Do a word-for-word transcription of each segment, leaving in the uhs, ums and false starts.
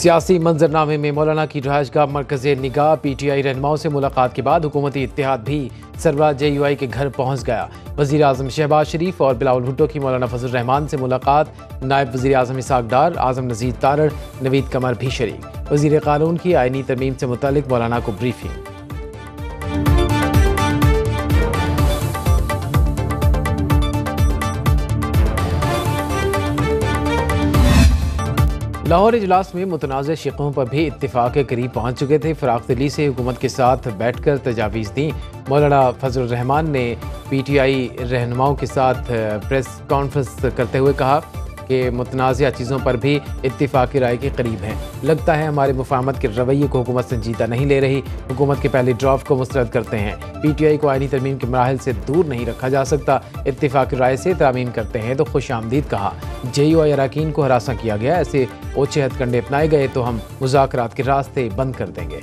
सियासी मंजरनामे में मौलाना की रहायशगाह मरकज़ निगाह पी टी आई रहनुमाओं से मुलाकात के बाद हुकूमती इत्तेहाद भी सरबराह जे यू आई के घर पहुँच गया। वज़ीर आज़म शहबाज शरीफ और बिलावल भुट्टो की मौलाना फ़ज़लुर रहमान से मुलाकात, नायब वज़ीर आज़म इसहाक़ डार, आजम नजीर तारड़, नवीद कमर भी शरीक। वज़ीर कानून की आइनी तरमीम से मुतालिक मौलाना को ब्रीफिंग। लाहौर इजलास में मुतनाज़ शिकों पर भी इत्तिफाक के करीब पहुँच चुके थे। फ़राख़दिली से हुकूमत के साथ बैठकर तजावीज़ दी। मौलाना फ़ज़लुर रहमान ने पी टी आई रहनुमाओं के साथ प्रेस कॉन्फ्रेंस करते हुए कहा कि मुतनाज़ा चीज़ों पर भी इत्तिफाक राय के करीब हैं। लगता है हमारे मुफाहमत के रवैये को हुकूमत संजीदा नहीं ले रही। हुकूमत के पहले ड्राफ्ट को मुस्तरद करते हैं। पी टी आई को आइनी तरमीम के मराहल से दूर नहीं रखा जा सकता। इत्तिफाक राय से तरमीम करते हैं तो खुश आमदीद कहा। जे यू आई अरकान को हरासा किया गया, ऐसे ओछे हथकंडे अपनाए गए तो हम मुज़ाकरात के रास्ते बंद कर देंगे।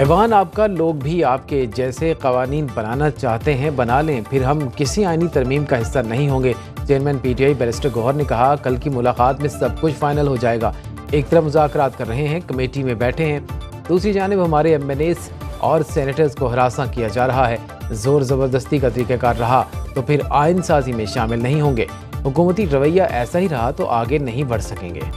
ऐवान आपका लोग भी आपके जैसे कवानीन बनाना चाहते हैं, बना लें, फिर हम किसी आइनी तरमीम का हिस्सा नहीं होंगे। Chairman P T I barrister Gohar ने कहा, कल की मुलाकात में सब कुछ फाइनल हो जाएगा। एक तरफ मुज़ाकरात कर रहे हैं, कमेटी में बैठे हैं, दूसरी जानिब हमारे एम एन एस और सेनेटर्स को हरासा किया जा रहा है। ज़ोर ज़बरदस्ती का तरीक़ाकार रहा तो फिर आइन साजी में शामिल नहीं होंगे। हुकूमती रवैया ऐसा ही रहा तो आगे नहीं बढ़ सकेंगे।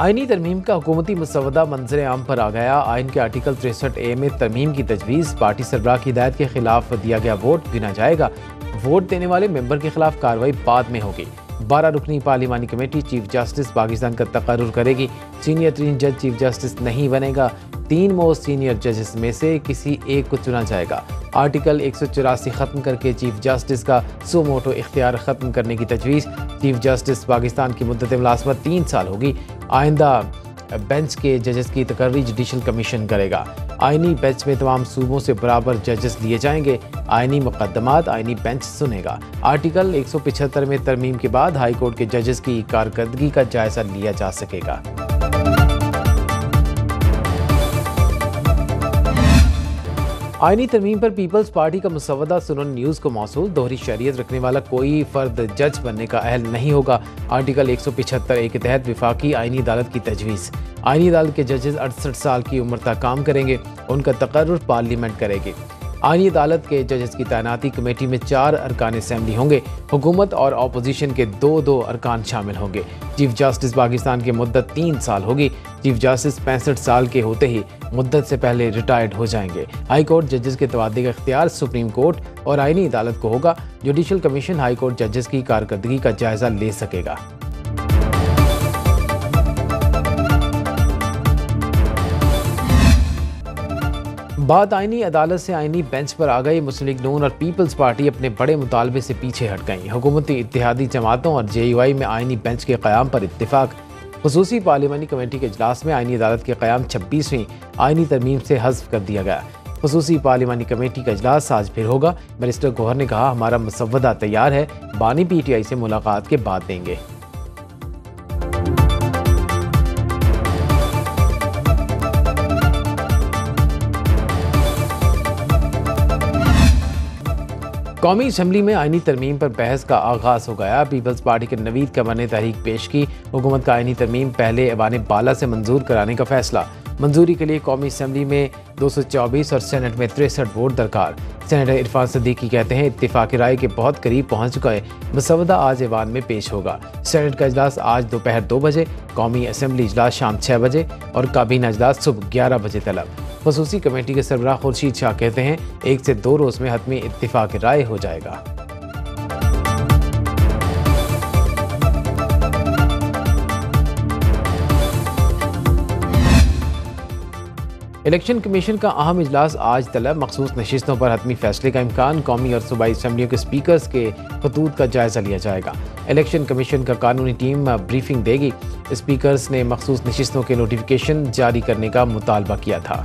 आइनी तरमीम का हुकूमती मसवदा मंजर आम पर आ गया। आइन के आर्टिकल तिरसठ ए में तरमीम की तजवीज़, पार्टी सरबराह की हिदायत के खिलाफ दिया गया वोट गिना जाएगा। वोट देने वाले मेंबर के खिलाफ कार्रवाई बाद में होगी। बारह रुकनी पार्लिमानी कमेटी चीफ जस्टिस पाकिस्तान का तकर्रुर करेगी। सीनियर तीन जज चीफ जस्टिस नहीं बनेगा। तीन मोस्ट सीनियर जजेस में से किसी एक को चुना जाएगा। आर्टिकल एक सौ चौरासी ख़त्म करके चीफ जस्टिस का सोमोटो इख्तियार ख़त्म करने की तजवीज़। चीफ जस्टिस पाकिस्तान की मुद्दत मुलाजमत तीन साल होगी। आइंदा बेंच के जजेस की तकर्री जुडिशल कमीशन करेगा। आइनी बेंच में तमाम सूबों से बराबर जजेस लिए जाएंगे। आइनी मुकदमात आइनी बेंच सुनेगा। आर्टिकल एक सौ पिछहत्तर में तरमीम के बाद हाई कोर्ट के जजेस की कारकर्दगी का जायजा लिया जा सकेगा। आइनी तरमीम पर पीपल्स पार्टी का मसवदा सुनन न्यूज़ को मौसूल। दोहरी शरीयत रखने वाला कोई फ़र्द जज बनने का अहल नहीं होगा। आर्टिकल एक सौ पिछहत्तर ए के तहत विफाकी आइनी अदालत की तजवीज़। आइनी अदालत के जजेस अड़सठ साल की उम्र तक काम करेंगे। उनका तकर्रुर पार्लियामेंट करेगी। आइनी अदालत के जजेस की तैनाती कमेटी में चार अरकान असम्बली होंगे। हुकूमत और अपोजिशन के दो दो अरकान शामिल होंगे। चीफ जस्टिस पाकिस्तान की मुद्दत तीन साल होगी। चीफ जस्टिस पैंसठ साल के होते ही मुद्दत से पहले रिटायर्ड हो जाएंगे। हाई कोर्ट जजेस के तबादले का इख्तियार सुप्रीम कोर्ट और आइनी अदालत को होगा। जुडिशल कमीशन हाई कोर्ट जजेस की कारकर्दगी का जायजा ले सकेगा। बात आइनी अदालत से आइनी बेंच पर आ गई। मुस्लिम लीग नून और पीपल्स पार्टी अपने बड़े मुतालबे से पीछे हट गई। हुकूमती इत्तेहादी जमातों और जे यू आई में आइनी बेंच के क़याम पर इत्तिफाक। खुसूसी पार्लिमानी कमेटी के इजलास में आइनी अदालत के क़याम छब्बीसवीं आइनी तरमीम से हज़्फ़ कर दिया गया। खुसूसी पार्लिमानी कमेटी का इजलास आज फिर होगा। बैरिस्टर गोहर ने कहा, हमारा मसवदा तैयार है, बानी पी टी आई से मुलाकात के बाद देंगे। कौमी असम्बली में आइनी तरमीम पर बहस का आगाज़ हो गया। पीपल्स पार्टी के नवीद कमर ने तहरीक पेश की। हुकूमत का आइनी तरमीम पहले ऐवान बाला से मंजूर कराने का फैसला। मंजूरी के लिए कौमी असम्बली में दो सौ चौबीस और सेनेट में तिरसठ वोट दरकार। सेनेटर इरफान सिद्दीकी कहते हैं, इत्तिफाक राय के बहुत करीब पहुँच गए। मसवदा आज ऐवान में पेश होगा। सेनेट का इजलास आज दोपहर दो बजे, कौमी असम्बली इजलास शाम छः बजे और काबीना इजलास सुबह ग्यारह बजे तलब। खसूसी कमेटी के सरबराह खुर्शीद शाह कहते हैं, एक से दो रोज़ में हतमी इत्तिफाक राय हो जाएगा। इलेक्शन कमीशन का अहम इजलास आज तलब। मखसूस नशिस्तों पर हतमी फैसले का इम्कान। कौमी और सूबाई असम्बलियों के स्पीकर्स के खतूत का जायजा लिया जाएगा। इलेक्शन कमीशन का कानूनी टीम ब्रीफिंग देगी। स्पीकर्स ने मखसूस नशिस्तों के नोटिफिकेशन जारी करने का मुतालबा किया था।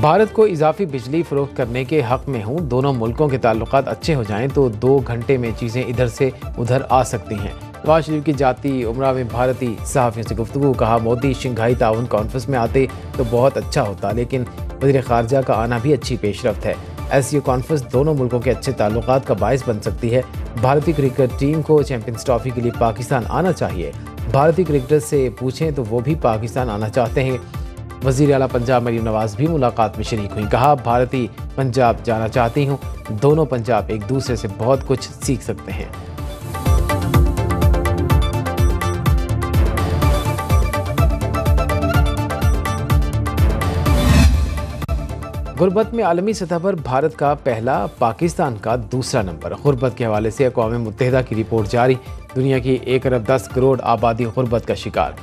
भारत को इजाफी बिजली फरोख्त करने के हक़ में हूँ। दोनों मुल्कों के ताल्लुकात अच्छे हो जाएं तो दो घंटे में चीज़ें इधर से उधर आ सकती हैं। नवाज शरीफ की जाती उमरा में भारतीय सहाफ़ियों से गुफ्तगू। कहा, मोदी शंघाई ताउन कॉन्फ्रेंस में आते तो बहुत अच्छा होता, लेकिन वज़ीर ख़ारजा का आना भी अच्छी पेशरफ्त है। ऐसी ये कॉन्फ्रेंस दोनों मुल्कों के अच्छे ताल्लुकात का बायस बन सकती है। भारतीय क्रिकेट टीम को चैंपियंस ट्रॉफी के लिए पाकिस्तान आना चाहिए। भारतीय क्रिकेटर्स से पूछें तो वो भी पाकिस्तान आना चाहते हैं। वज़ीर आला पंजाब मरियम नवाज़ भी मुलाकात में शरीक हुई। कहा, भारतीय पंजाब जाना चाहती हूँ, दोनों पंजाब एक दूसरे से बहुत कुछ सीख सकते हैं। गुरबत में आलमी सतह पर भारत का पहला, पाकिस्तान का दूसरा नंबर। गुरबत के हवाले से अक़वाम मुत्तहिदा की रिपोर्ट जारी। दुनिया की एक अरब दस करोड़ आबादी गुरबत का शिकार।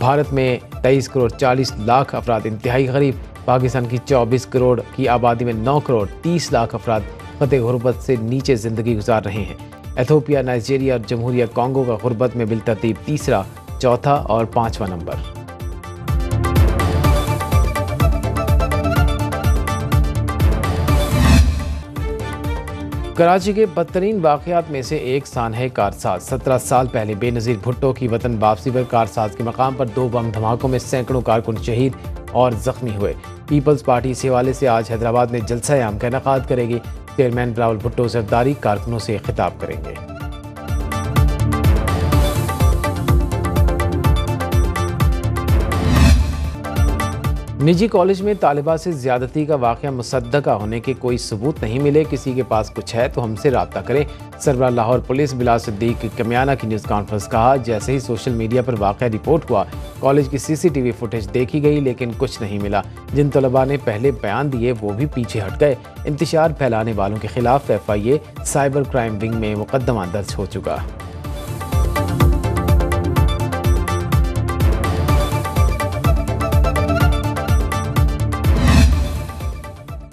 भारत में तेईस करोड़ चालीस लाख अफराद इंतहाई गरीब। पाकिस्तान की चौबीस करोड़ की आबादी में नौ करोड़ तीस लाख अफराद ख़तरे गुरबत से नीचे ज़िंदगी गुजार रहे हैं। एथोपिया, नाइजीरिया और जमहूरिया कांगो का गुरबत में बिलतरतीब तीसरा, चौथा और पाँचवा नंबर। कराची के बदतरीन वाक़यात में से एक सानहे कारसाज। सत्रह साल पहले बेनज़ीर भुट्टो की वतन वापसी पर कारसाज के मकाम पर दो बम धमाकों में सैकड़ों कारकुन शहीद और ज़ख्मी हुए। पीपल्स पार्टी इस हवाले से आज हैदराबाद में जलसा आम का इनेकाद करेगी। चेयरमैन बिलावल भुट्टो जरदारी कारकुनों से खिताब करेंगे। निजी कॉलेज में तालिबा से ज्यादती का वाक़या मुसद्दक़ा होने के कोई सबूत नहीं मिले। किसी के पास कुछ है तो हमसे रब्ता करें। सरबराह लाहौर पुलिस बिलाल सिद्दीक कमियाना की न्यूज़ कॉन्फ्रेंस। कहा, जैसे ही सोशल मीडिया पर वाक़या रिपोर्ट हुआ, कॉलेज की सीसीटीवी फुटेज देखी गई, लेकिन कुछ नहीं मिला। जिन तलबा ने पहले बयान दिए वो भी पीछे हट गए। इंतशार फैलाने वालों के खिलाफ F I A cyber crime wing में मुकदमा दर्ज हो चुका।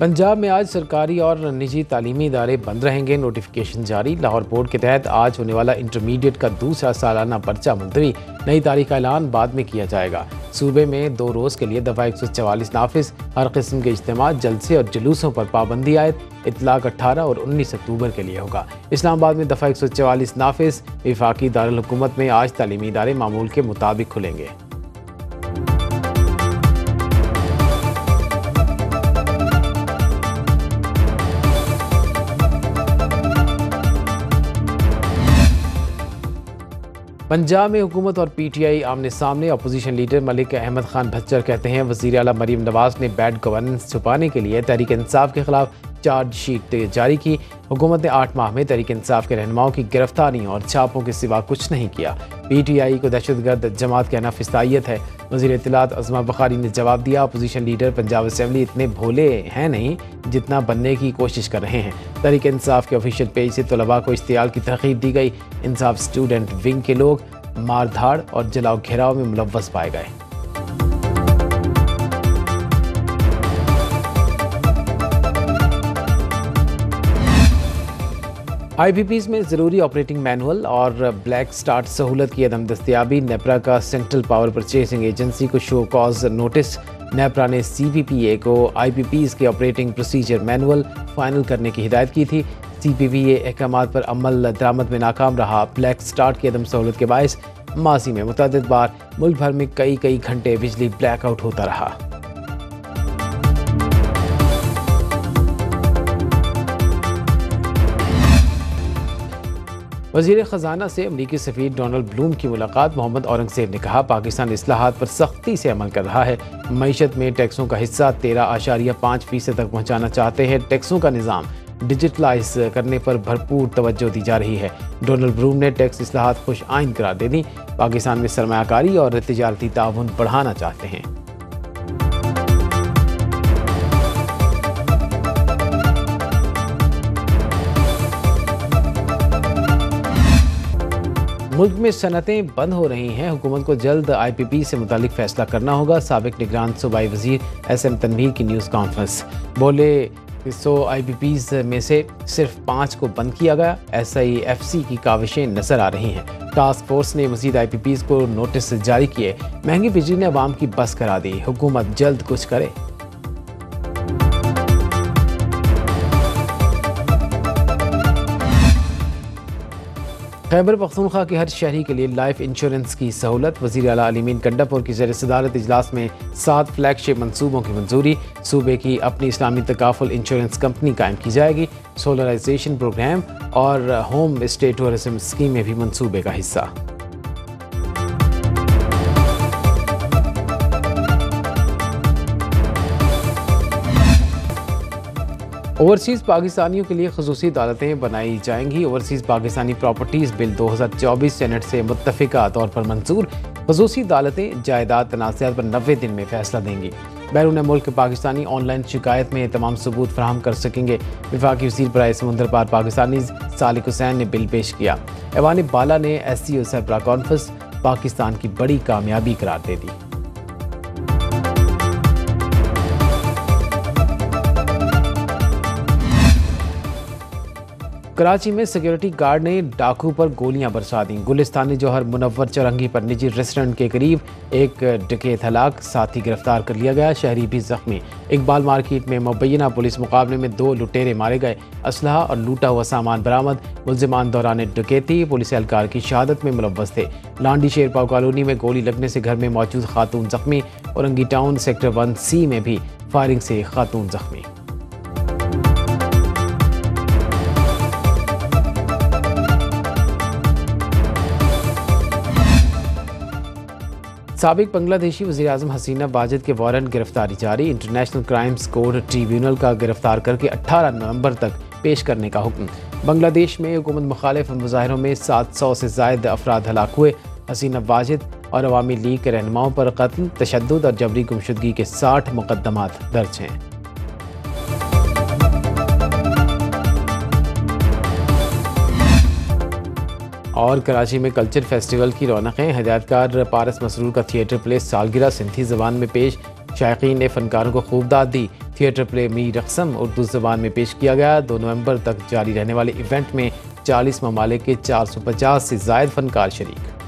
पंजाब में आज सरकारी और निजी तालीमी इदारे बंद रहेंगे, नोटिफिकेशन जारी। लाहौर बोर्ड के तहत आज होने वाला इंटरमीडिएट का दूसरा सालाना पर्चा मुलतवी। नई तारीख का ऐलान बाद में किया जाएगा। सूबे में दो रोज़ के लिए दफ़ा एक सौ चवालीस नाफिज। हर किस्म के इज्तिमा, जलसे और जुलूसों पर पाबंदी आयद। इतलाक अट्ठारह और उन्नीस अक्टूबर के लिए होगा। इस्लामाबाद में दफ़ा एक सौ चवालीस नाफिज। वफाकी दारुल हुकूमत में आज तालीमी इदारे मामूल के मुताबिक खुलेंगे। पंजाब में हुकूमत और पीटीआई आमने सामने। अपोजिशन लीडर मलिक अहमद खान भच्चर कहते हैं, वज़ीर आला मरियम नवाज़ ने बैड गवर्नेंस छुपाने के लिए तहरीक इंसाफ के खिलाफ चार्जशीट जारी की। हुकूमत ने आठ माह में तहरीक इंसाफ के रहनुमाओं की गिरफ्तारी और छापों के सिवा कुछ नहीं किया। पीटीआई को दहशतगर्द जमात कहना फिस्तायत है। वज़ीर इत्तलात उस्मान बुखारी ने जवाब दिया, अपोजिशन लीडर पंजाब असम्बली इतने भोले हैं नहीं जितना बनने की कोशिश कर रहे हैं। तहरीक इंसाफ के ऑफिशियल पेज से तलबा को इश्तियाल की तरकीब दी गई। इंसाफ स्टूडेंट विंग के लोग मारधाड़ और जलाओ घेराव में मुलव्वस पाए गए। आईबीपीज़ में ज़रूरी ऑपरेटिंग मैनुअल और ब्लैक स्टार्ट सहूलत की अदम दस्तियाबी। नेपरा का सेंट्रल पावर परचेसिंग एजेंसी को शो कॉज नोटिस। नेपरा ने सीपीपीए को आईबीपीज़ के ऑपरेटिंग प्रोसीजर मैनुअल फाइनल करने की हिदायत की थी। सीपीपीए अहकामात पर अमल दरामद में नाकाम रहा। ब्लैक स्टार्ट की अदम सहूलत के बायस माजी में मुतअद्दिद बार मुल्क भर में कई कई घंटे बिजली ब्लैकआउट होता रहा। वज़ीर ख़जाना से अमरीकी सफ़ीर डोनल्ड ब्लूम की मुलाकात। मोहम्मद औरंगजेब ने कहा, पाकिस्तान इस्लाहात पर सख्ती से अमल कर रहा है। मईशत में टैक्सों का हिस्सा तेरह आशारिया पाँच फीसद तक पहुँचाना चाहते हैं। टैक्सों का निज़ाम डिजिटलाइज करने पर भरपूर तवज्जो दी जा रही है। डोनल्ड ब्लूम ने टैक्स इस्लाहात खुश आइन करार दे दी। पाकिस्तान में सरमायाकारी और तिजारती ताउन बढ़ाना चाहते हैं। मुल्क में सनतें बंद हो रही हैं। हुकूमत को जल्द आईपीपी से मुतालिक फैसला करना होगा। साबिक निगरान सूबाई वजीर एस एम तनवीर की न्यूज़ कॉन्फ्रेंस। बोले सौ आईपीपीज़ में से सिर्फ पाँच को बंद किया गया। एसआईएफसी की काविशें नजर आ रही हैं। टास्क फोर्स ने मजीद आईपीपीज़ को नोटिस जारी किए। महंगी बिजली ने आवाम की बस करा दी। हुकूमत जल्द कुछ करे। खैबर पख्तूनख्वा के हर शहरी के लिए लाइफ इंश्योरेंस की सहूलत। वज़ीर आला अली गंडापुर गंडापुर की ज़ेर सदारत इजलास में सात फ्लैगशिप मनसूबों की मंजूरी। सूबे की अपनी इस्लामी तकाफुल इंश्योरेंस कंपनी कायम की जाएगी। सोलराइजेशन प्रोग्राम और होम स्टे टूरिज्म स्कीम में भी मनसूबे का हिस्सा। ओवरसीज़ पाकिस्तानियों के लिए खसूसी अदालतें बनाई जाएंगी। ओवरसीज़ पाकिस्तानी प्रॉपर्टीज़ बिल दो हज़ार चौबीस सेनेट से मुत्तफ़िका तौर पर मंजूर। खसूसी अदालतें जायदाद तनाज़ात पर नब्बे दिन में फैसला देंगी। बैरून मुल्क पाकिस्तानी ऑनलाइन शिकायत में तमाम सबूत फराहम कर सकेंगे। वफाकी वज़ीर बराए समुंदर पार पाकिस्तानी सालिक हुसैन ने बिल पेश किया। ऐवान बाला ने एस सी ओ सरबरा कॉन्फ्रेंस पाकिस्तान की बड़ी कामयाबी करार दे दी। कराची में सिक्योरिटी गार्ड ने डाकू पर गोलियां बरसा दीं। गुलिस्तानी जौहर मुनव्वर चौरंगी पर निजी रेस्टोरेंट के करीब एक डकैत हलाक, साथी गिरफ्तार कर लिया गया, शहरी भी जख्मी। इकबाल मार्केट में मुबैना पुलिस मुकाबले में दो लुटेरे मारे गए। असलहा और लूटा हुआ सामान बरामद। मुलजमान दौरान डकैती पुलिस एहलकार की शहादत में मुलव्वस थे। लांडी शेरपाव कॉलोनी में गोली लगने से घर में मौजूद खातून जख्मी। Orangi town sector one C में भी फायरिंग से खातून जख्मी। साबिक बांग्लादेशी वज़ीर आज़म हसीना वाजिद के वारंट गिरफ्तारी जारी। इंटरनेशनल क्राइम्स कोर्ट ट्रिब्यूनल का गिरफ्तार करके अठारह नवंबर तक पेश करने का हुक्म। बांग्लादेश में हुकूमत मुखालिफ मुजाहरों में सात सौ से ज़ायद अफराद हलाक हुए। हसीना वाजिद और अवामी लीग के रहनुमाओं पर कत्ल, तशद्दुद और जबरी गुमशुदगी के साठ मुकदमात दर्ज हैं। और कराची में कल्चर फेस्टिवल की रौनकें। हिदायतकार पारस मसरूल का थिएटर प्ले सालगिरह सिंधी ज़बान में पेश। शायकीन ने फ़नकारों को खूब दाद दी। थिएटर प्ले मी रकसम उर्दू ज़बान में पेश किया गया। दो नवंबर तक जारी रहने वाले इवेंट में चालीस ममालिक के चार सौ पचास से ज़ायद फ़नकार शरीक।